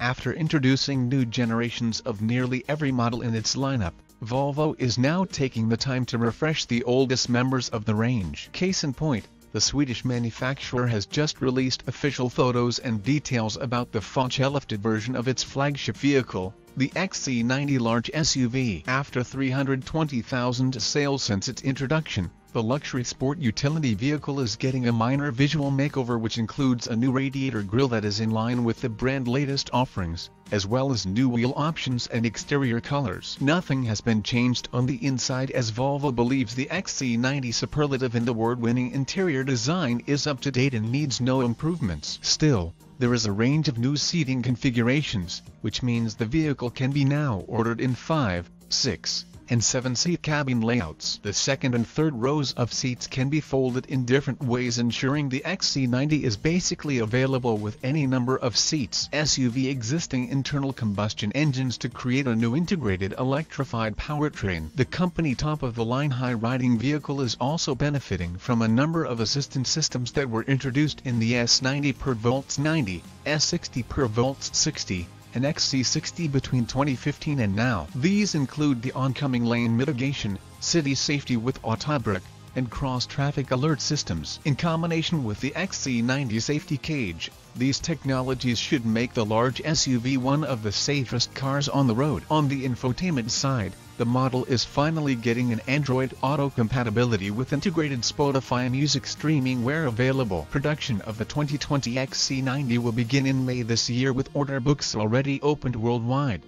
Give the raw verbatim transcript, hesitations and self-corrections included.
After introducing new generations of nearly every model in its lineup, Volvo is now taking the time to refresh the oldest members of the range. Case in point, the Swedish manufacturer has just released official photos and details about the facelifted version of its flagship vehicle, the X C ninety large S U V. After three hundred twenty thousand sales since its introduction, the luxury sport utility vehicle is getting a minor visual makeover, which includes a new radiator grille that is in line with the brand's latest offerings, as well as new wheel options and exterior colors. Nothing has been changed on the inside, as Volvo believes the X C ninety superlative in the award-winning interior design is up to date and needs no improvements. Still, there is a range of new seating configurations, which means the vehicle can be now ordered in five, six, and seven-seat cabin layouts. The second and third rows of seats can be folded in different ways, ensuring the X C ninety is basically available with any number of seats. S U V existing internal combustion engines to create a new integrated electrified powertrain. The company top-of-the-line high-riding vehicle is also benefiting from a number of assistance systems that were introduced in the S ninety per volts ninety, S sixty per volts sixty, and X C sixty between twenty fifteen and now. These include the oncoming lane mitigation, city safety with auto-brake, and cross-traffic alert systems. In combination with the X C ninety safety cage, these technologies should make the large S U V one of the safest cars on the road. On the infotainment side, the model is finally getting an Android Auto compatibility with integrated Spotify music streaming where available. Production of the twenty twenty X C ninety will begin in May this year, with order books already opened worldwide.